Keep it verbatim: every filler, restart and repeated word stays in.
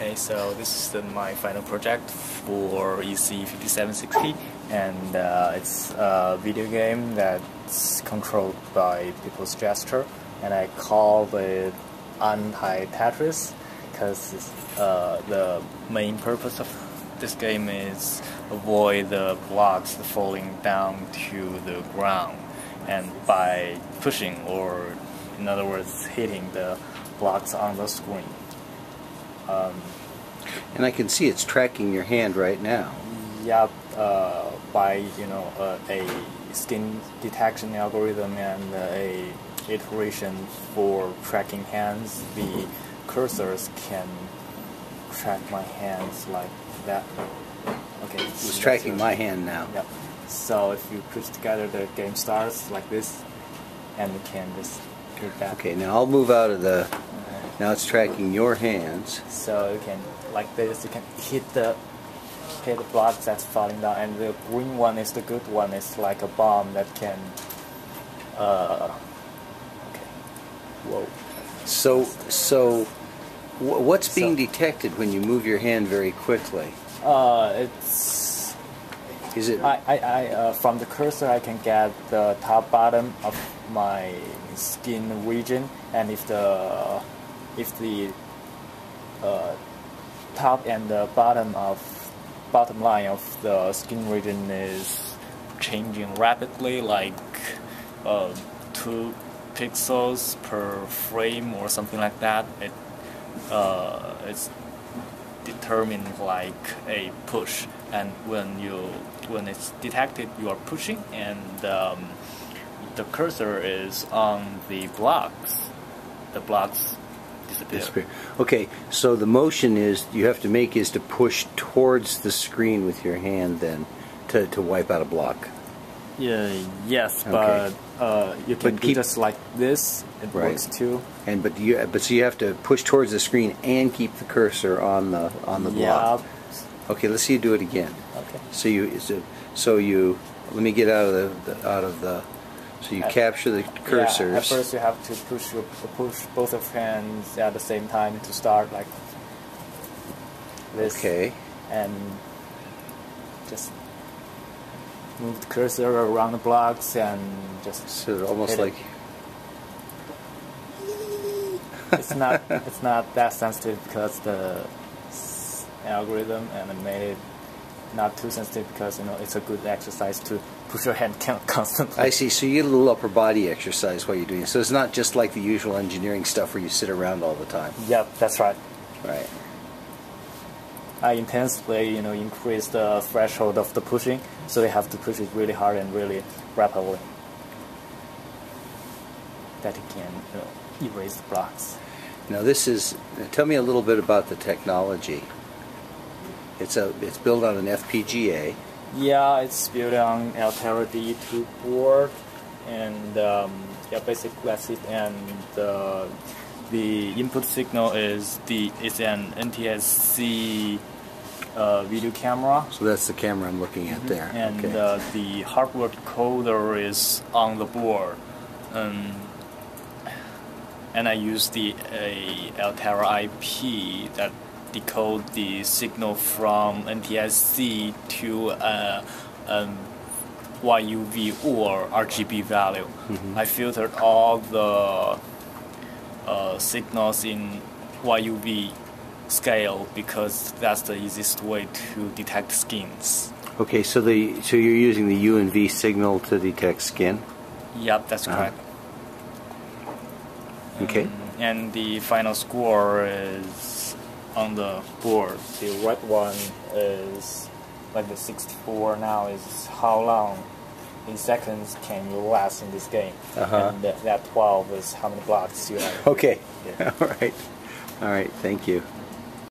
Okay, so this is the, my final project for E C fifty-seven sixty, and uh, it's a video game that's controlled by people's gesture, and I call it Anti-Tetris because uh, the main purpose of this game is avoid the blocks falling down to the ground, and by pushing, or in other words hitting, the blocks on the screen. Um, and I can see it's tracking your hand right now. Yeah, uh, by you know uh, a skin detection algorithm and uh, a iteration for tracking hands, the cursors can track my hands like that. Okay, it's tracking my hand now. Yeah. So if you push together, the game starts like this, and you can just do that. Okay, now I'll move out of the. Now it's tracking your hands. So you can, like this, you can hit the hit the block that's falling down, and the green one is the good one. It's like a bomb that can. Uh, okay. Whoa. So so, what's being so, detected when you move your hand very quickly? Uh, it's. Is it? I I, I uh, from the cursor I can get the top bottom of my skin region, and if the If the uh, top and the bottom of bottom line of the skin region is changing rapidly, like uh, two pixels per frame or something like that, it uh, it's determined like a push. And when you when it's detected, you are pushing, and um, the cursor is on the blocks. The blocks. Disappear. Okay, so the motion is you have to make is to push towards the screen with your hand, then to to wipe out a block. Yeah. Yes, okay. But uh, you can but keep, do just like this. It right. works too. And but you but so you have to push towards the screen and keep the cursor on the on the block. Yeah. Okay, let's see you do it again. Okay. So you so you let me get out of the, the out of the. So you at, capture the cursors. Yeah, at first you have to push your, push both of hands at the same time to start like this. Okay. And just move the cursor around the blocks and just. So almost like. It. It's not. It's not that sensitive because the algorithm and made it not too sensitive because you know it's a good exercise to. Push your hand constantly. I see. So you get a little upper body exercise while you're doing it. So it's not just like the usual engineering stuff where you sit around all the time. Yep, that's right. Right. I intensely, you know, increase the threshold of the pushing, so you have to push it really hard and really rapidly. That you can, you know, erase the blocks. Now this is. Tell me a little bit about the technology. It's a. It's built on an F P G A. Yeah, it's built on Altera D two board, and um, yeah, basically that's it. And uh, the input signal is the it's an N T S C uh, video camera. So that's the camera I'm looking at there. And okay. uh, the hardware decoder is on the board, um, and I use the uh, Altera I P that. Decode the signal from N T S C to uh, um, Y U V or R G B value. Mm-hmm. I filtered all the uh, signals in Y U V scale because that's the easiest way to detect skins. Okay, so the so you're using the U and V signal to detect skin? Yep, that's correct. Uh-huh. Okay. Um, and the final score is on the board. The red one is like the sixty-four now is how long in seconds can you last in this game. Uh-huh. And that, that twelve is how many blocks you have. Okay. Yeah. All right. All right. Thank you.